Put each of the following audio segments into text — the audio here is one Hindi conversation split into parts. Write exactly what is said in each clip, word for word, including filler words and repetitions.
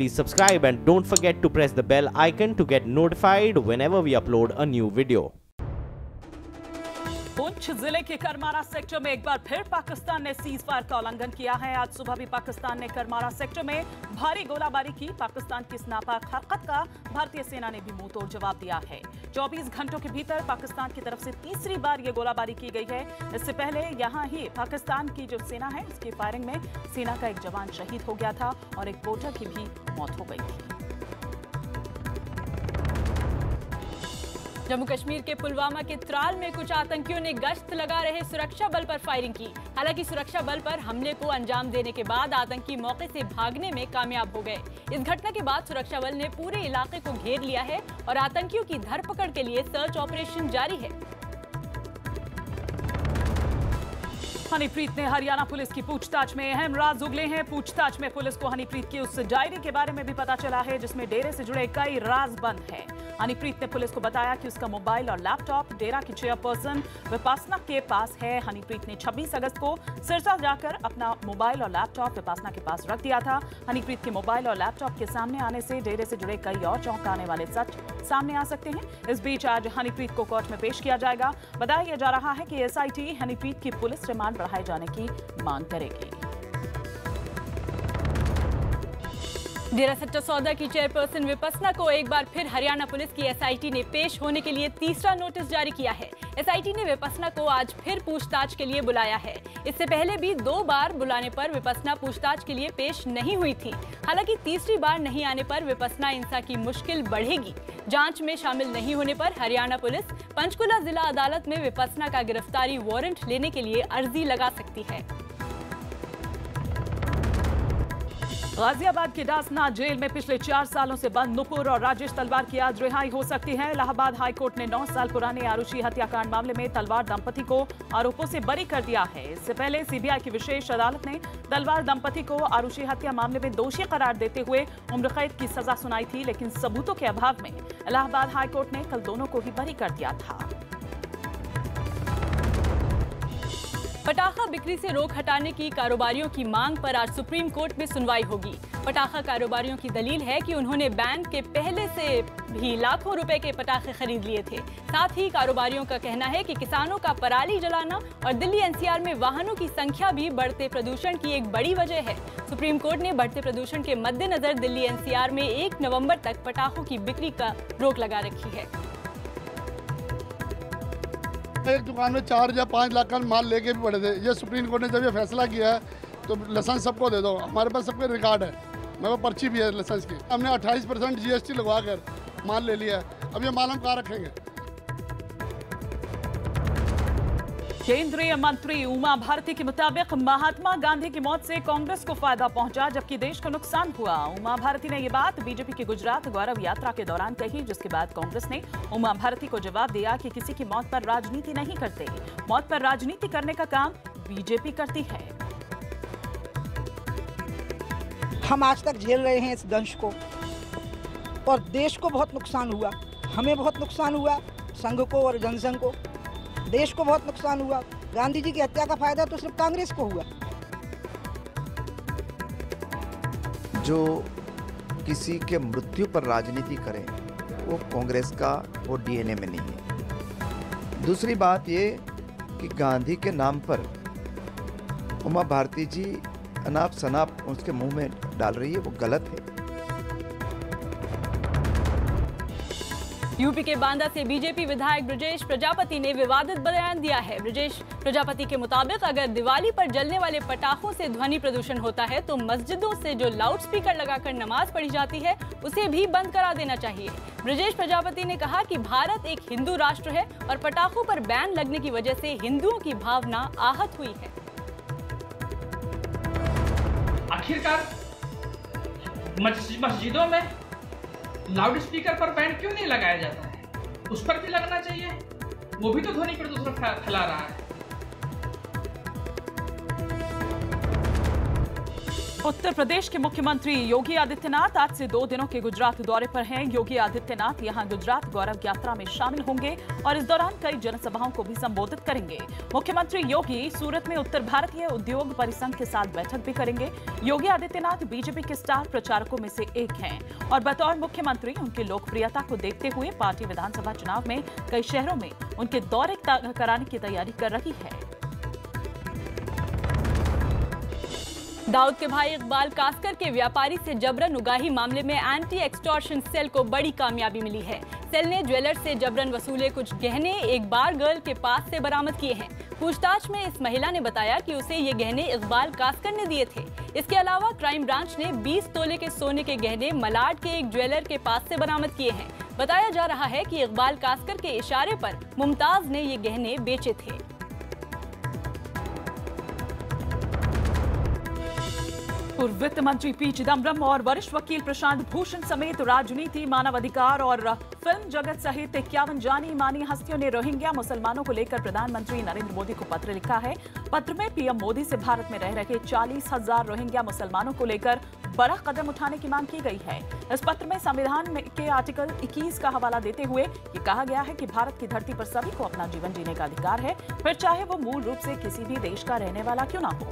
please subscribe and don't forget to press the bell icon to get notified whenever we upload a new video. Poonch जिले के करमारा सेक्टर में एक बार फिर पाकिस्तान ने सीज फायर का उल्लंघन किया है। आज सुबह भी पाकिस्तान ने करमारा सेक्टर में भारी गोलाबारी की। पाकिस्तान की इस नापाक हरकत का भारतीय सेना ने भी मुंह तोड़ जवाब दिया है। चौबीस घंटों के भीतर पाकिस्तान की तरफ से तीसरी बार ये गोलाबारी की गई है। इससे पहले यहाँ ही पाकिस्तान की जो सेना है उसकी फायरिंग में सेना का एक जवान शहीद हो गया था और एक पोर्टर की भी मौत हो गई थी। जम्मू कश्मीर के पुलवामा के त्राल में कुछ आतंकियों ने गश्त लगा रहे सुरक्षा बल पर फायरिंग की। हालांकि सुरक्षा बल पर हमले को अंजाम देने के बाद आतंकी मौके से भागने में कामयाब हो गए। इस घटना के बाद सुरक्षा बल ने पूरे इलाके को घेर लिया है और आतंकियों की धरपकड़ के लिए सर्च ऑपरेशन जारी है। हनीप्रीत ने हरियाणा पुलिस की पूछताछ में अहम राज उगले हैं। पूछताछ में पुलिस को हनीप्रीत की उस डायरी के बारे में भी पता चला है जिसमें डेरे से जुड़े कई राज बंद हैं। हनीप्रीत ने पुलिस को बताया कि उसका मोबाइल और लैपटॉप डेरा की चेयरपर्सन विपासना के पास है। हनीप्रीत ने छब्बीस अगस्त को सिरसा जाकर अपना मोबाइल और लैपटॉप विपासना के पास रख दिया था। हनीप्रीत के मोबाइल और लैपटॉप के सामने आने से डेरे से जुड़े कई और चौंकाने वाले सच सामने आ सकते हैं। इस बीच आज हनीप्रीत को कोर्ट में पेश किया जाएगा। बताया जा रहा है कि एसआईटी हनीप्रीत की पुलिस रिमांड बढ़ाए जाने की मांग करेगी। डेरा सच्चा सौदा की चेयरपर्सन विपसना को एक बार फिर हरियाणा पुलिस की एसआईटी ने पेश होने के लिए तीसरा नोटिस जारी किया है। एसआईटी ने विपसना को आज फिर पूछताछ के लिए बुलाया है। इससे पहले भी दो बार बुलाने पर विपसना पूछताछ के लिए पेश नहीं हुई थी। हालांकि तीसरी बार नहीं आने पर विपसना इंसा की मुश्किल बढ़ेगी। जांच में शामिल नहीं होने पर हरियाणा पुलिस पंचकुला जिला अदालत में विपसना का गिरफ्तारी वारंट लेने के लिए अर्जी लगा सकती है। गाजियाबाद के दासना जेल में पिछले चार सालों से बंद नुपुर और राजेश तलवार की आज रिहाई हो सकती है। इलाहाबाद हाई कोर्ट ने नौ साल पुराने आरुषि हत्याकांड मामले में तलवार दंपति को आरोपों से बरी कर दिया है। इससे पहले सीबीआई की विशेष अदालत ने तलवार दंपति को आरुषि हत्या मामले में दोषी करार देते हुए उम्र कैद की सजा सुनाई थी, लेकिन सबूतों के अभाव में इलाहाबाद हाई कोर्ट ने कल दोनों को ही बरी कर दिया था। पटाखा बिक्री से रोक हटाने की कारोबारियों की मांग पर आज सुप्रीम कोर्ट में सुनवाई होगी। पटाखा कारोबारियों की दलील है कि उन्होंने बैन के पहले से भी लाखों रुपए के पटाखे खरीद लिए थे। साथ ही कारोबारियों का कहना है कि किसानों का पराली जलाना और दिल्ली एनसीआर में वाहनों की संख्या भी बढ़ते प्रदूषण की एक बड़ी वजह है। सुप्रीम कोर्ट ने बढ़ते प्रदूषण के मद्देनजर दिल्ली एनसीआर में एक नवम्बर तक पटाखों की बिक्री का रोक लगा रखी है। एक दुकान में चार या पाँच लाख का माल लेके भी पड़े थे। ये सुप्रीम कोर्ट ने जब ये फैसला किया है तो लाइसेंस सबको दे दो। हमारे पास सबके रिकॉर्ड है, मेरे पास पर्ची भी है लाइसेंस की। हमने अट्ठाईस परसेंट जीएसटी लगवा कर माल ले लिया है। अब ये माल हम कहाँ रखेंगे? केंद्रीय मंत्री उमा भारती के मुताबिक महात्मा गांधी की मौत से कांग्रेस को फायदा पहुंचा जबकि देश को नुकसान हुआ। उमा भारती ने ये बात बीजेपी की गुजरात गौरव यात्रा के दौरान कही, जिसके बाद कांग्रेस ने उमा भारती को जवाब दिया कि किसी की मौत पर राजनीति नहीं करते। मौत पर राजनीति करने का काम बीजेपी करती है। हम आज तक झेल रहे हैं इस दंश को और देश को बहुत नुकसान हुआ। हमें बहुत नुकसान हुआ, संघ को और जनसंघ को। देश को बहुत नुकसान हुआ। गांधी जी की हत्या का फायदा तो सिर्फ कांग्रेस को हुआ। जो किसी के मृत्यु पर राजनीति करें वो कांग्रेस का वो डीएनए में नहीं है। दूसरी बात ये कि गांधी के नाम पर उमा भारती जी अनाप शनाप उसके मुंह में डाल रही है, वो गलत है। यूपी के बांदा से बीजेपी विधायक ब्रजेश प्रजापति ने विवादित बयान दिया है। ब्रजेश प्रजापति के मुताबिक अगर दिवाली पर जलने वाले पटाखों से ध्वनि प्रदूषण होता है तो मस्जिदों से जो लाउडस्पीकर लगाकर नमाज पढ़ी जाती है उसे भी बंद करा देना चाहिए। ब्रजेश प्रजापति ने कहा कि भारत एक हिंदू राष्ट्र है और पटाखों पर बैन लगने की वजह से हिंदुओं की भावना आहत हुई है। आखिरकार मस्जिदों में लाउड स्पीकर पर बैन क्यों नहीं लगाया जाता है? उस पर भी लगना चाहिए, वो भी तो ध्वनि प्रदूषण फैला रहा है। उत्तर प्रदेश के मुख्यमंत्री योगी आदित्यनाथ आज से दो दिनों के गुजरात दौरे पर हैं। योगी आदित्यनाथ यहां गुजरात गौरव यात्रा में शामिल होंगे और इस दौरान कई जनसभाओं को भी संबोधित करेंगे। मुख्यमंत्री योगी सूरत में उत्तर भारतीय उद्योग परिसंघ के साथ बैठक भी करेंगे। योगी आदित्यनाथ बीजेपी के स्टार प्रचारकों में से एक हैं और बतौर मुख्यमंत्री उनकी लोकप्रियता को देखते हुए पार्टी विधानसभा चुनाव में कई शहरों में उनके दौरे कराने की तैयारी कर रही है। दाऊद के भाई इकबाल कास्कर के व्यापारी से जबरन उगाही मामले में एंटी एक्सटॉर्शन सेल को बड़ी कामयाबी मिली है। सेल ने ज्वेलर से जबरन वसूले कुछ गहने एक बार गर्ल के पास से बरामद किए हैं। पूछताछ में इस महिला ने बताया कि उसे ये गहने इकबाल कास्कर ने दिए थे। इसके अलावा क्राइम ब्रांच ने बीस तोले के सोने के गहने मलाड के एक ज्वेलर के पास से बरामद किए हैं। बताया जा रहा है कि इकबाल कास्कर के इशारे पर मुमताज ने ये गहने बेचे थे। पूर्व वित्त मंत्री पी चिदम्बरम और वरिष्ठ वकील प्रशांत भूषण समेत राजनीति, मानवाधिकार और फिल्म जगत सहित इक्यावन जानी मानी हस्तियों ने रोहिंग्या मुसलमानों को लेकर प्रधानमंत्री नरेंद्र मोदी को पत्र लिखा है। पत्र में पीएम मोदी से भारत में रह रहे चालीस हजार रोहिंग्या मुसलमानों को लेकर बड़ा कदम उठाने की मांग की गई है। इस पत्र में संविधान के आर्टिकल इक्कीस का हवाला देते हुए ये कहा गया है कि भारत की धरती पर सभी को अपना जीवन जीने का अधिकार है, फिर चाहे वो मूल रूप से किसी भी देश का रहने वाला क्यों ना हो।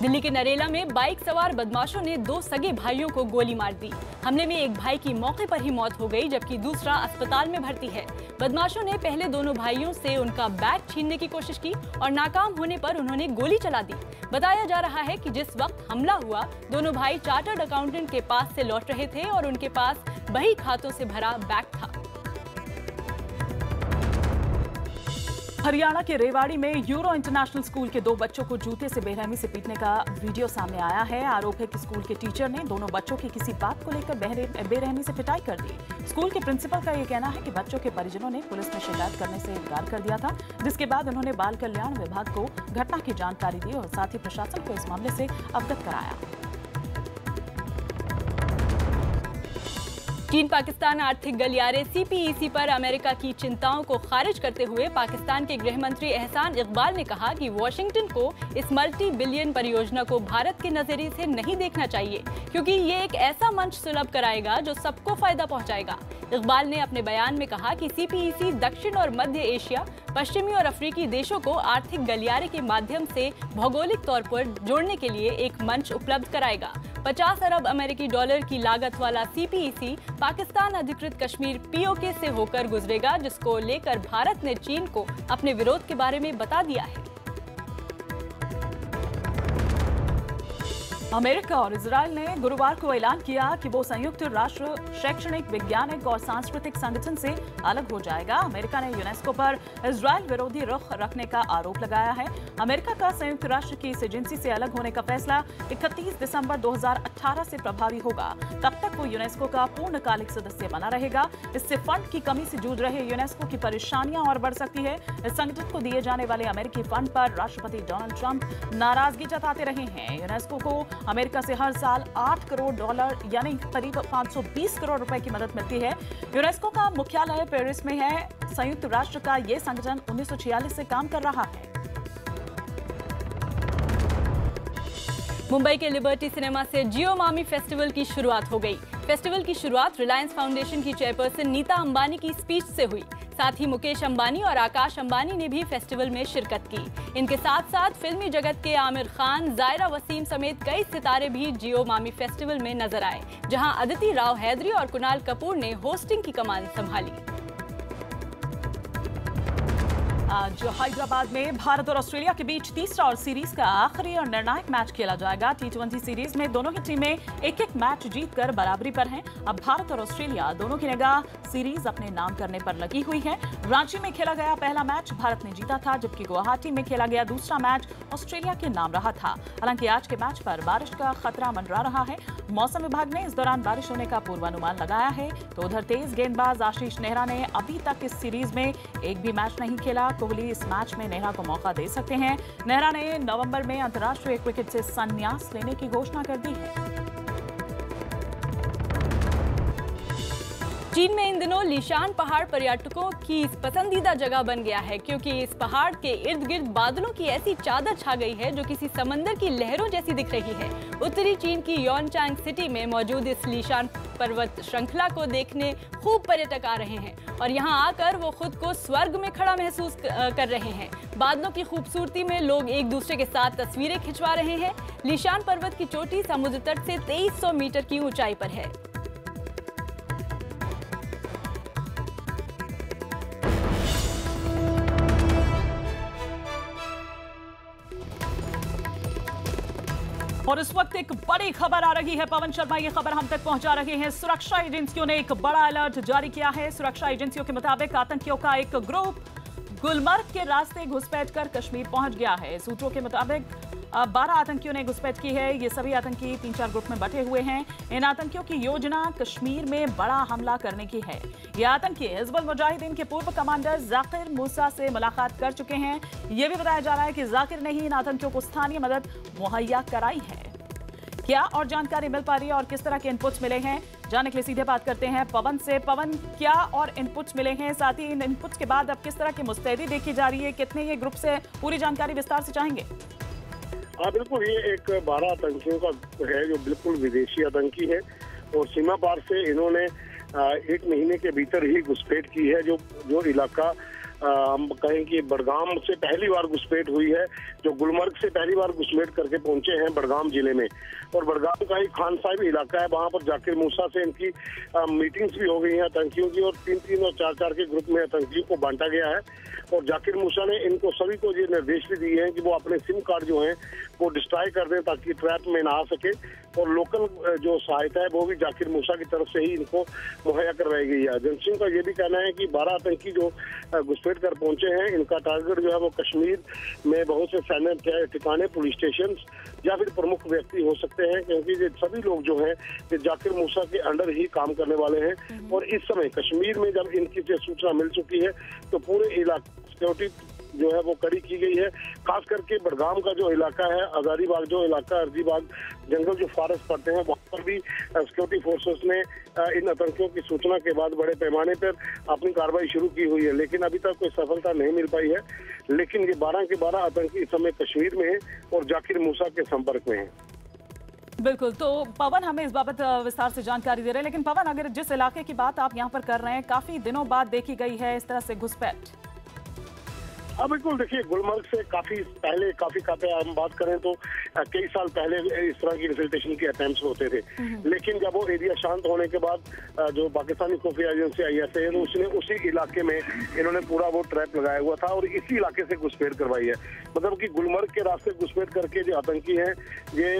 दिल्ली के नरेला में बाइक सवार बदमाशों ने दो सगे भाइयों को गोली मार दी। हमले में एक भाई की मौके पर ही मौत हो गई, जबकि दूसरा अस्पताल में भर्ती है। बदमाशों ने पहले दोनों भाइयों से उनका बैग छीनने की कोशिश की और नाकाम होने पर उन्होंने गोली चला दी। बताया जा रहा है कि जिस वक्त हमला हुआ दोनों भाई चार्टर्ड अकाउंटेंट के पास से लौट रहे थे और उनके पास बही खातों से भरा बैग था। हरियाणा के रेवाड़ी में यूरो इंटरनेशनल स्कूल के दो बच्चों को जूते से बेरहमी से पीटने का वीडियो सामने आया है। आरोप है कि स्कूल के टीचर ने दोनों बच्चों की किसी बात को लेकर बेरहमी से पिटाई कर दी। स्कूल के प्रिंसिपल का यह कहना है कि बच्चों के परिजनों ने पुलिस में शिकायत करने से इनकार कर दिया था, जिसके बाद उन्होंने बाल कल्याण विभाग को घटना की जानकारी दी और साथ ही प्रशासन को इस मामले से अवगत कराया। चीन पाकिस्तान आर्थिक गलियारे सी पी ई सी पर अमेरिका की चिंताओं को खारिज करते हुए पाकिस्तान के गृह मंत्री एहसान इकबाल ने कहा कि वॉशिंगटन को इस मल्टी बिलियन परियोजना को भारत के नजरिए से नहीं देखना चाहिए, क्योंकि ये एक ऐसा मंच सुलभ कराएगा जो सबको फायदा पहुंचाएगा। इकबाल ने अपने बयान में कहा कि सी पी ई सी दक्षिण और मध्य एशिया, पश्चिमी और अफ्रीकी देशों को आर्थिक गलियारे के माध्यम से भौगोलिक तौर पर जोड़ने के लिए एक मंच उपलब्ध कराएगा। पचास अरब अमेरिकी डॉलर की लागत वाला सी पी ई सी पाकिस्तान अधिकृत कश्मीर पी ओ के से होकर गुजरेगा, जिसको लेकर भारत ने चीन को अपने विरोध के बारे में बता दिया है। अमेरिका और इजरायल ने गुरुवार को ऐलान किया कि वो संयुक्त राष्ट्र शैक्षणिक, वैज्ञानिक और सांस्कृतिक संगठन से अलग हो जाएगा। अमेरिका ने यूनेस्को पर इजरायल विरोधी रुख रखने का आरोप लगाया है। अमेरिका का संयुक्त राष्ट्र की इस एजेंसी से अलग होने का फैसला इकतीस दिसंबर दो हज़ार अठारह से प्रभावी होगा। तब तक वो यूनेस्को का पूर्णकालिक सदस्य बना रहेगा। इससे फंड की कमी से जूझ रहे यूनेस्को की परेशानियां और बढ़ सकती है। इस संगठन को दिए जाने वाले अमेरिकी फंड पर राष्ट्रपति डोनाल्ड ट्रंप नाराजगी जताते रहे हैं। यूनेस्को को अमेरिका से हर साल आठ करोड़ डॉलर यानी करीब पाँच सौ बीस करोड़ रुपए की मदद मिलती है। यूनेस्को का मुख्यालय पेरिस में है। संयुक्त राष्ट्र का ये संगठन उन्नीस सौ छियालीस से काम कर रहा है। मुंबई के लिबर्टी सिनेमा से जियो मामी फेस्टिवल की शुरुआत हो गई। फेस्टिवल की शुरुआत रिलायंस फाउंडेशन की चेयरपर्सन नीता अंबानी की स्पीच से हुई। साथ ही मुकेश अंबानी और आकाश अंबानी ने भी फेस्टिवल में शिरकत की। इनके साथ साथ फिल्मी जगत के आमिर खान, जायरा वसीम समेत कई सितारे भी जियो मामी फेस्टिवल में नजर आए, जहां अदिति राव हैदरी और कुणाल कपूर ने होस्टिंग की कमान संभाली। आज हैदराबाद में भारत और ऑस्ट्रेलिया के बीच तीसरा और सीरीज का आखिरी और निर्णायक मैच खेला जाएगा। टी ट्वेंटी सीरीज में दोनों ही टीमें एक एक मैच जीतकर बराबरी पर हैं। अब भारत और ऑस्ट्रेलिया दोनों की निगाह सीरीज अपने नाम करने पर लगी हुई है। रांची में खेला गया पहला मैच भारत ने जीता था, जबकि गुवाहाटी में खेला गया दूसरा मैच ऑस्ट्रेलिया के नाम रहा था। हालांकि आज के मैच पर बारिश का खतरा मंडरा रहा है। मौसम विभाग ने इस दौरान बारिश होने का पूर्वानुमान लगाया है। तो उधर तेज गेंदबाज आशीष नेहरा ने अभी तक इस सीरीज में एक भी मैच नहीं खेला। कोहली इस मैच में नेहरा को मौका दे सकते हैं। नेहरा ने नवंबर में अंतर्राष्ट्रीय क्रिकेट से संन्यास लेने की घोषणा कर दी है। चीन में इन दिनों लीशान पहाड़ पर्यटकों की पसंदीदा जगह बन गया है, क्योंकि इस पहाड़ के इर्द गिर्द बादलों की ऐसी चादर छा गई है जो किसी समंदर की लहरों जैसी दिख रही है। उत्तरी चीन की योनचांग सिटी में मौजूद इस लीशान पर्वत श्रृंखला को देखने खूब पर्यटक आ रहे हैं और यहां आकर वो खुद को स्वर्ग में खड़ा महसूस कर रहे हैं। बादलों की खूबसूरती में लोग एक दूसरे के साथ तस्वीरें खिंचवा रहे हैं। लीशान पर्वत की चोटी समुद्र तट से तेईस सौ मीटर की ऊंचाई पर है। और इस वक्त एक बड़ी खबर आ रही है, पवन शर्मा ये खबर हम तक पहुंचा रहे हैं। सुरक्षा एजेंसियों ने एक बड़ा अलर्ट जारी किया है। सुरक्षा एजेंसियों के मुताबिक आतंकियों का एक ग्रुप गुलमर्ग के रास्ते घुसपैठ कर कश्मीर पहुंच गया है। सूत्रों के मुताबिक बारह आतंकियों ने घुसपैठ की है। ये सभी आतंकी तीन चार ग्रुप में बटे हुए हैं। इन आतंकियों की योजना कश्मीर में बड़ा हमला करने की है। ये आतंकी हिजबुल मुजाहिदीन के पूर्व कमांडर जाकिर मूसा से मुलाकात कर चुके हैं। ये भी बताया जा रहा है कि जाकिर ने ही इन आतंकियों को स्थानीय मदद मुहैया कराई है। क्या और जानकारी मिल पा रही है और किस तरह के इनपुट्स मिले हैं, जानने के लिए सीधे बात करते हैं पवन से। पवन, क्या और इनपुट्स मिले हैं, साथ ही इन इनपुट्स के बाद अब किस तरह की मुस्तैदी देखी जा रही है, कितने ये ग्रुप से, पूरी जानकारी विस्तार से चाहेंगे। हाँ बिल्कुल, ये एक बारह आतंकियों का है जो बिल्कुल विदेशी आतंकी है और सीमा पार से इन्होंने एक महीने के भीतर ही घुसपैठ की है। जो जो इलाका हम कहें कि बड़गाम से पहली बार घुसपैठ हुई है, जो गुलमर्ग से पहली बार घुसपैठ करके पहुंचे हैं बड़गाम जिले में, और बड़गाम का ही खान साहिब इलाका है। वहां पर जाकिर मूसा से इनकी मीटिंग्स भी हो गई हैं आतंकियों की, और तीन तीन और चार चार के ग्रुप में आतंकियों को बांटा गया है। और जाकिर मूसा ने इनको सभी को ये निर्देश भी दिए हैं कि वो अपने सिम कार्ड जो हैं वो डिस्ट्रॉय कर दें ताकि ट्रैप में ना आ सके, और लोकल जो सहायता है वो भी जाकिर मूसा की तरफ से ही इनको मुहैया करवाई गई है। एजेंसियों का ये भी कहना है कि बारह आतंकी जो घुसपैठ कर पहुंचे हैं, इनका टारगेट जो है वो कश्मीर में बहुत से सैन्य ठिकाने, पुलिस स्टेशन या फिर प्रमुख व्यक्ति हो सकते हैं, क्योंकि ये सभी लोग जो हैं ये जाकिर मूसा के अंडर ही काम करने वाले हैं। और इस समय कश्मीर में जब इनकी जो सूचना मिल चुकी है तो पूरे इलाके सिक्योरिटी जो है वो कड़ी की गई है। खास करके बड़गाम का जो इलाका है, हजारीबाग जो इलाका, हजारीबाग जंगल जो फॉरेस्ट पड़ते हैं, वहाँ पर भी सिक्योरिटी फोर्सेस ने इन आतंकियों की सूचना के बाद बड़े पैमाने पर अपनी कार्रवाई शुरू की हुई है, लेकिन अभी तक कोई सफलता नहीं मिल पाई है। लेकिन ये बारह के बारह आतंकी इस समय कश्मीर में है और जाकिर मूसा के संपर्क में है। बिल्कुल, तो पवन हमें इस बाबत विस्तार से जानकारी दे रहे हैं। लेकिन पवन, अगर जिस इलाके की बात आप यहाँ पर कर रहे हैं, काफी दिनों बाद देखी गई है इस तरह से घुसपैठ। अब बिल्कुल देखिए, गुलमर्ग से काफी पहले काफी काफी हम बात करें तो कई साल पहले इस तरह की इन्फिल्ट्रेशन के अटेम्प्ट्स होते थे, लेकिन जब वो एरिया शांत होने के बाद जो पाकिस्तानी खुफिया एजेंसी आई एस आई उसने उसी इलाके में इन्होंने पूरा वो ट्रैप लगाया हुआ था और इसी इलाके से घुसपैठ करवाई है। मतलब कि गुलमर्ग के रास्ते घुसपैठ करके जो आतंकी हैं ये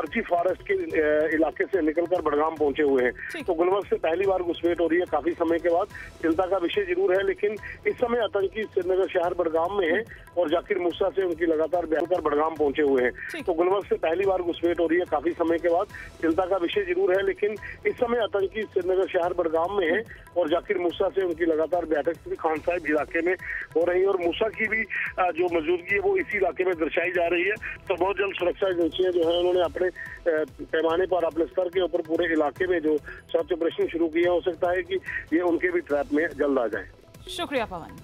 अर्जी फॉरेस्ट के इलाके से निकलकर बड़गाम पहुंचे हुए हैं। तो गुलमर्ग से पहली बार घुसपैठ हो रही है काफी समय के बाद, चिंता का विषय जरूर है। लेकिन इस समय आतंकी श्रीनगर शहर बड़गाम में है और जाकिर मूसा से उनकी लगातार बयान कर बड़गाम पहुंचे हुए हैं। तो गुलमर्ग से पहली बार घुसपैठ हो रही है काफी समय के बाद, चिंता का विषय जरूर है। लेकिन इस समय आतंकी श्रीनगर शहर बड़गाम में है और जाकिर मूसा से उनकी लगातार बैठक भी खान साहिब इलाके में हो रही है, और मूसा की भी जो मौजूदगी है वो इसी इलाके में दर्शाई जा रही है। तो बहुत जल्द सुरक्षा एजेंसियां जो है उन्होंने अपने पैमाने पर, अपने स्तर के ऊपर पूरे इलाके में जो सर्च ऑपरेशन शुरू किया, हो सकता है कि ये उनके भी ट्रैप में जल्द आ जाए। शुक्रिया पवन।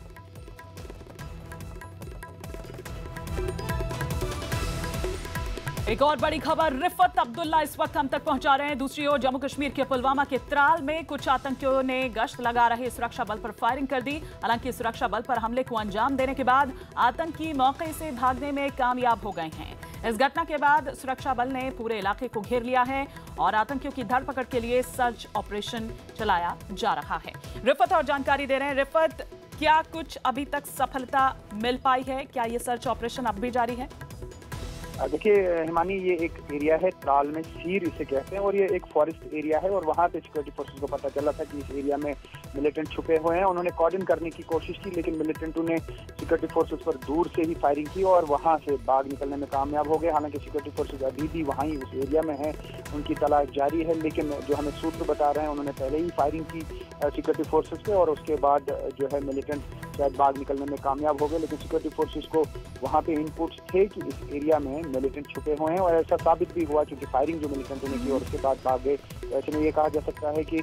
एक और बड़ी खबर, रिफत अब्दुल्ला इस वक्त हम तक पहुंचा रहे हैं। दूसरी ओर जम्मू कश्मीर के पुलवामा के त्राल में कुछ आतंकियों ने गश्त लगा रहे सुरक्षा बल पर फायरिंग कर दी। हालांकि सुरक्षा बल पर हमले को अंजाम देने के बाद आतंकी मौके से भागने में कामयाब हो गए हैं। इस घटना के बाद सुरक्षा बल ने पूरे इलाके को घेर लिया है और आतंकियों की धरपकड़ के लिए सर्च ऑपरेशन चलाया जा रहा है। रिफत और जानकारी दे रहे हैं। रिफत, क्या कुछ अभी तक सफलता मिल पाई है, क्या ये सर्च ऑपरेशन अब भी जारी है? देखिए हिमानी, ये एक एरिया है त्राल में, शीर इसे कहते हैं, और ये एक फॉरेस्ट एरिया है और वहाँ पे सिक्योरिटी फोर्सेस को पता चला था कि इस एरिया में मिलिटेंट छुपे हुए हैं। उन्होंने कॉर्डन करने की कोशिश की, लेकिन मिलिटेंटों ने सिक्योरिटी फोर्सेस पर दूर से ही फायरिंग की और वहाँ से भाग निकलने में कामयाब हो गए। हालांकि सिक्योरिटी फोर्सेज अभी भी वहाँ ही उस एरिया में है, उनकी तलाश जारी है। लेकिन जो हमें सूत्र बता रहे हैं, उन्होंने पहले ही फायरिंग की सिक्योरिटी फोर्सेज पर और उसके बाद जो है मिलिटेंट शायद भाग निकलने में कामयाब हो गए, लेकिन सिक्योरिटी फोर्सेस को वहाँ पे इनपुट्स थे कि इस एरिया में मिलिटेंट छुपे हुए हैं और ऐसा साबित भी हुआ क्योंकि फायरिंग जो मिलिटेंटों ने की और उसके बाद भाग गए। ऐसे में ये कहा जा सकता है कि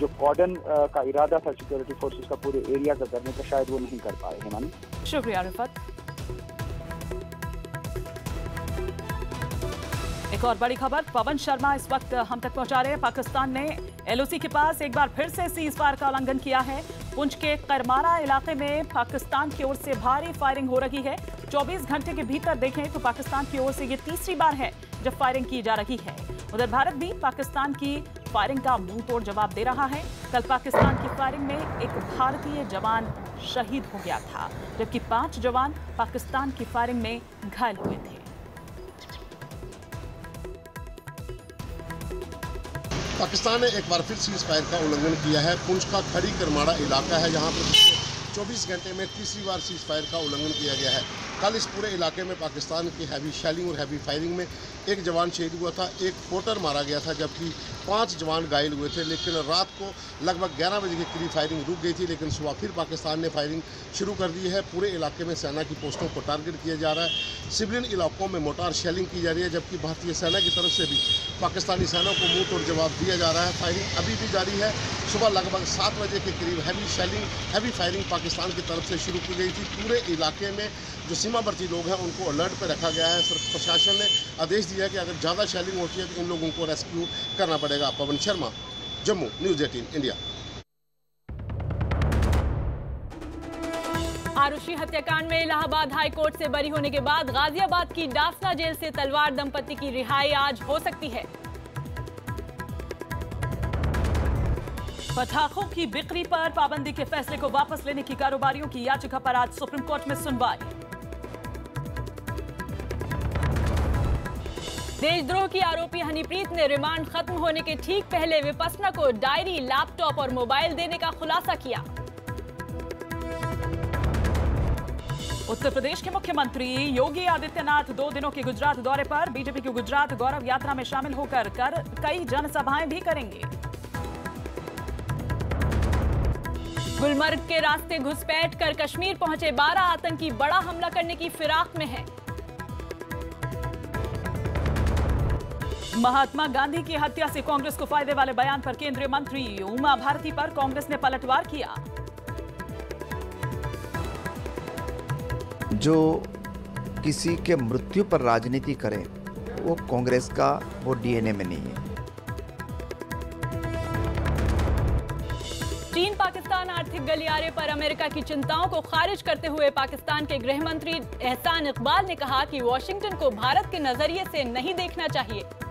जो कॉर्डन का इरादा था सिक्योरिटी फोर्सेज का पूरे एरिया का करने का, शायद वो नहीं कर पाए। हिमानी, शुक्रिया रिफत। एक और बड़ी खबर पवन शर्मा इस वक्त हम तक पहुंचा रहे हैं। पाकिस्तान ने एलओसी के पास एक बार फिर से सीज फायर का उल्लंघन किया है। पुंछ के करमारा इलाके में पाकिस्तान की ओर से भारी फायरिंग हो रही है। चौबीस घंटे के भीतर देखें तो पाकिस्तान की ओर से ये तीसरी बार है जब फायरिंग की जा रही है। उधर भारत भी पाकिस्तान की फायरिंग का मुंह तोड़ जवाब दे रहा है। कल पाकिस्तान की फायरिंग में एक भारतीय जवान शहीद हो गया था, जबकि पांच जवान पाकिस्तान की फायरिंग में घायल हुए थे। पाकिस्तान ने एक बार फिर सीज फायर का उल्लंघन किया है। पुंछ का खड़ी करमाड़ा इलाका है, यहाँ पर चौबीस घंटे में तीसरी बार सीज फायर का उल्लंघन किया गया है। कल इस पूरे इलाके में पाकिस्तान की हैवी शेलिंग और हैवी फायरिंग में एक जवान शहीद हुआ था, एक फोटर मारा गया था, जबकि पांच जवान घायल हुए थे। लेकिन रात को लगभग ग्यारह बजे के करीब फायरिंग रुक गई थी, लेकिन सुबह फिर पाकिस्तान ने फायरिंग शुरू कर दी है। पूरे इलाके में सेना की पोस्टों को टारगेट किया जा रहा है, सिविलियन इलाकों में मोटार शेलिंग की जा रही है, जबकि भारतीय सेना की तरफ से भी पाकिस्तानी सेना को मुँह तोड़ जवाब दिया जा रहा है। फायरिंग अभी भी जारी है। सुबह लगभग सात बजे के करीब heavy shelling heavy firing Pakistan की तरफ से शुरू की गई थी। पूरे इलाके में जो सीमावर्ती लोग हैं उनको अलर्ट पर रखा गया है। प्रशासन ने आदेश दिया है कि अगर ज़्यादा शेलिंग होती है तो इन लोगों को रेस्क्यू करना पड़ेगा। पवन शर्मा, जम्मू, न्यूज़ अठारह इंडिया। आरुषि हत्याकांड में इलाहाबाद हाई कोर्ट से बरी होने के बाद गाजियाबाद की दासना जेल से तलवार दंपति की रिहाई आज हो सकती है। पटाखों की बिक्री पर पाबंदी के फैसले को वापस लेने की कारोबारियों की याचिका पर आज सुप्रीम कोर्ट में सुनवाई। देशद्रोह की आरोपी हनीप्रीत ने रिमांड खत्म होने के ठीक पहले विपस्सना को डायरी, लैपटॉप और मोबाइल देने का खुलासा किया। उत्तर प्रदेश के मुख्यमंत्री योगी आदित्यनाथ दो दिनों के गुजरात दौरे पर। बीजेपी की गुजरात गौरव यात्रा में शामिल होकर कर कई जनसभाएं भी करेंगे। गुलमर्ग के रास्ते घुसपैठ कर कश्मीर पहुंचे बारह आतंकी बड़ा हमला करने की फिराक में हैं। महात्मा गांधी की हत्या से कांग्रेस को फायदे वाले बयान पर केंद्रीय मंत्री उमा भारती पर कांग्रेस ने पलटवार किया। जो किसी के मृत्यु पर राजनीति करें वो कांग्रेस का वो डीएनए में नहीं है। चीन पाकिस्तान आर्थिक गलियारे पर अमेरिका की चिंताओं को खारिज करते हुए पाकिस्तान के गृह मंत्री एहसान इकबाल ने कहा कि वॉशिंगटन को भारत के नजरिए से नहीं देखना चाहिए।